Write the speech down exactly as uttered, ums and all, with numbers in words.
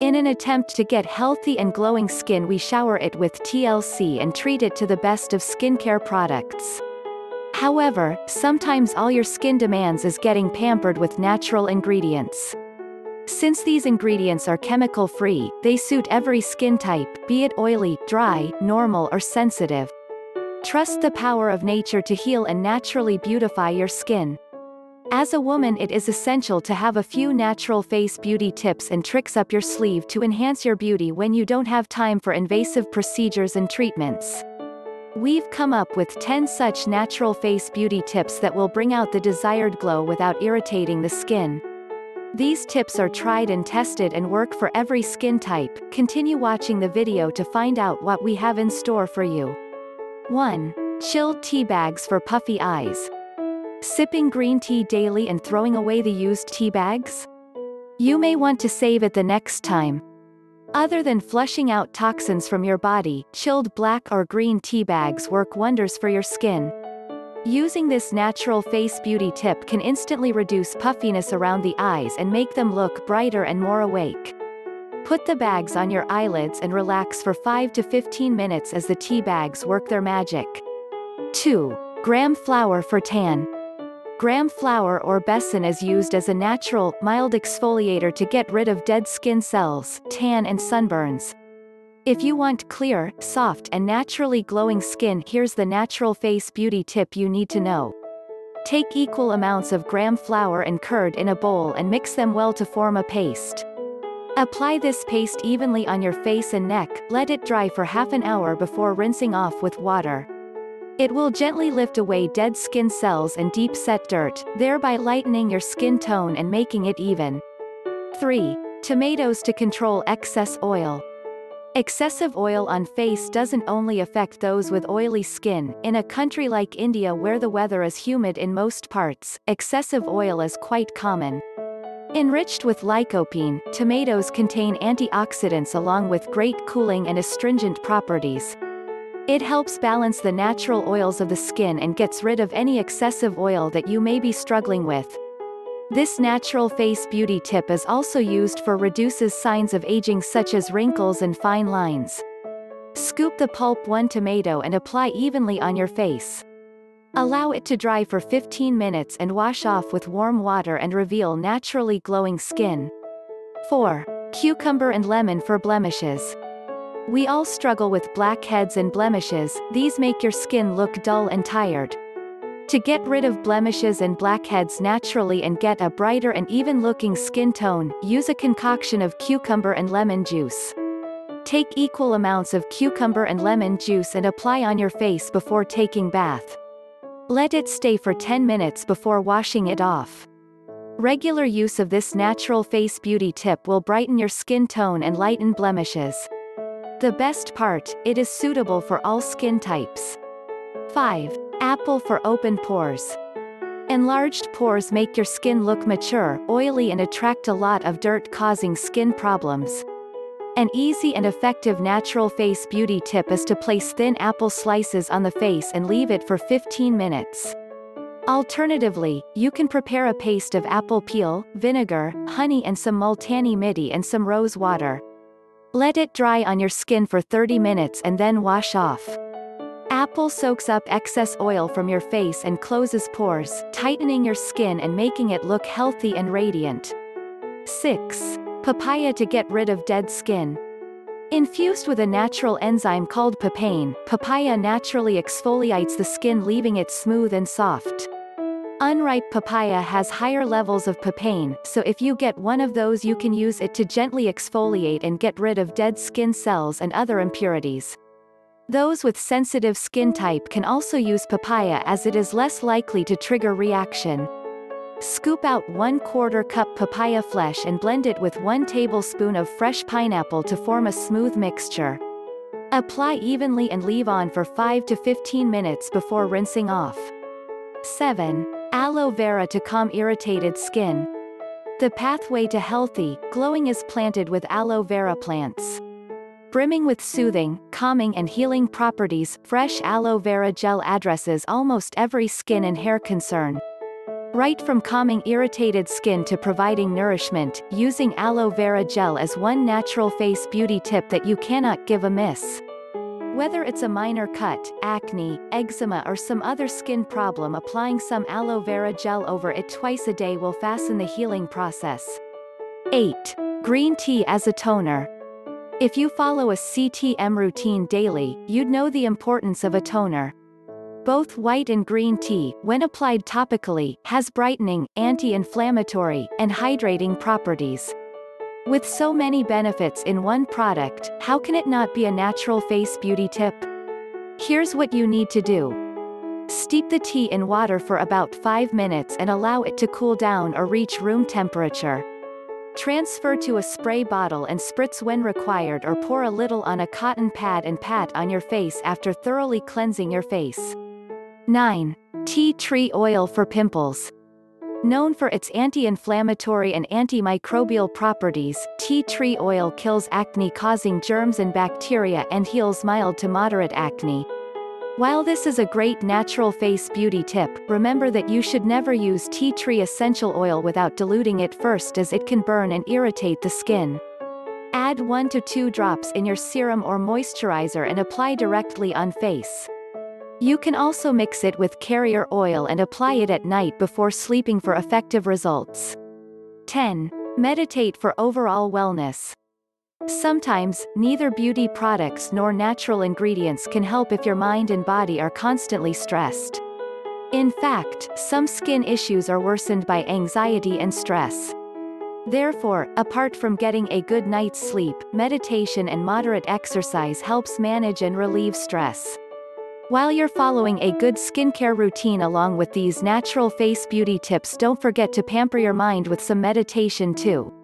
In an attempt to get healthy and glowing skin, we shower it with T L C and treat it to the best of skincare products. However, sometimes all your skin demands is getting pampered with natural ingredients. Since these ingredients are chemical-free, they suit every skin type, be it oily, dry, normal or sensitive. Trust the power of nature to heal and naturally beautify your skin. As a woman, it is essential to have a few natural face beauty tips and tricks up your sleeve to enhance your beauty when you don't have time for invasive procedures and treatments. We've come up with ten such natural face beauty tips that will bring out the desired glow without irritating the skin. These tips are tried and tested and work for every skin type. Continue watching the video to find out what we have in store for you. one. Chilled tea bags for puffy eyes. Sipping green tea daily and throwing away the used tea bags? You may want to save it the next time. Other than flushing out toxins from your body, chilled black or green tea bags work wonders for your skin. Using this natural face beauty tip can instantly reduce puffiness around the eyes and make them look brighter and more awake. Put the bags on your eyelids and relax for five to fifteen minutes as the tea bags work their magic. two. Gram flour for tan. Gram flour or besan is used as a natural, mild exfoliator to get rid of dead skin cells, tan and sunburns. If you want clear, soft and naturally glowing skin, here's the natural face beauty tip you need to know. Take equal amounts of gram flour and curd in a bowl and mix them well to form a paste. Apply this paste evenly on your face and neck, let it dry for half an hour before rinsing off with water. It will gently lift away dead skin cells and deep-set dirt, thereby lightening your skin tone and making it even. three. Tomatoes to control excess oil. Excessive oil on face doesn't only affect those with oily skin. In a country like India, where the weather is humid in most parts, excessive oil is quite common. Enriched with lycopene, tomatoes contain antioxidants along with great cooling and astringent properties. It helps balance the natural oils of the skin and gets rid of any excessive oil that you may be struggling with. This natural face beauty tip is also used for reduces signs of aging such as wrinkles and fine lines. Scoop the pulp one tomato and apply evenly on your face. Allow it to dry for fifteen minutes and wash off with warm water and reveal naturally glowing skin. four. Cucumber and lemon for blemishes. We all struggle with blackheads and blemishes. These make your skin look dull and tired. To get rid of blemishes and blackheads naturally and get a brighter and even-looking skin tone, use a concoction of cucumber and lemon juice. Take equal amounts of cucumber and lemon juice and apply on your face before taking bath. Let it stay for ten minutes before washing it off. Regular use of this natural face beauty tip will brighten your skin tone and lighten blemishes. The best part, it is suitable for all skin types. five. Apple for open pores. Enlarged pores make your skin look mature, oily and attract a lot of dirt, causing skin problems. An easy and effective natural face beauty tip is to place thin apple slices on the face and leave it for fifteen minutes. Alternatively, you can prepare a paste of apple peel, vinegar, honey and some multani mitti and some rose water. Let it dry on your skin for thirty minutes and then wash off. Apple soaks up excess oil from your face and closes pores, tightening your skin and making it look healthy and radiant. six. Papaya to get rid of dead skin. Infused with a natural enzyme called papain, papaya naturally exfoliates the skin, leaving it smooth and soft. Unripe papaya has higher levels of papain, so if you get one of those, you can use it to gently exfoliate and get rid of dead skin cells and other impurities. Those with sensitive skin type can also use papaya, as it is less likely to trigger reaction. Scoop out one quarter cup papaya flesh and blend it with one tablespoon of fresh pineapple to form a smooth mixture. Apply evenly and leave on for five to fifteen minutes before rinsing off. seven. Aloe vera to calm irritated skin. The pathway to healthy, glowing is planted with aloe vera plants. Brimming with soothing, calming and healing properties, fresh aloe vera gel addresses almost every skin and hair concern. Right from calming irritated skin to providing nourishment, using aloe vera gel is one natural face beauty tip that you cannot give a miss. Whether it's a minor cut, acne, eczema or some other skin problem, applying some aloe vera gel over it twice a day will fasten the healing process. eight. Green tea as a toner. If you follow a C T M routine daily, you'd know the importance of a toner. Both white and green tea, when applied topically, has brightening, anti-inflammatory, and hydrating properties. With so many benefits in one product, how can it not be a natural face beauty tip? Here's what you need to do. Steep the tea in water for about five minutes and allow it to cool down or reach room temperature. Transfer to a spray bottle and spritz when required, or pour a little on a cotton pad and pat on your face after thoroughly cleansing your face. nine. Tea tree oil for pimples. Known for its anti-inflammatory and antimicrobial properties, tea tree oil kills acne-causing germs and bacteria and heals mild to moderate acne. While this is a great natural face beauty tip, remember that you should never use tea tree essential oil without diluting it first, as it can burn and irritate the skin. Add one to two drops in your serum or moisturizer and apply directly on face. You can also mix it with carrier oil and apply it at night before sleeping for effective results. ten. Meditate for overall wellness. Sometimes, neither beauty products nor natural ingredients can help if your mind and body are constantly stressed. In fact, some skin issues are worsened by anxiety and stress. Therefore, apart from getting a good night's sleep, meditation and moderate exercise helps manage and relieve stress. While you're following a good skincare routine along with these natural face beauty tips, don't forget to pamper your mind with some meditation too.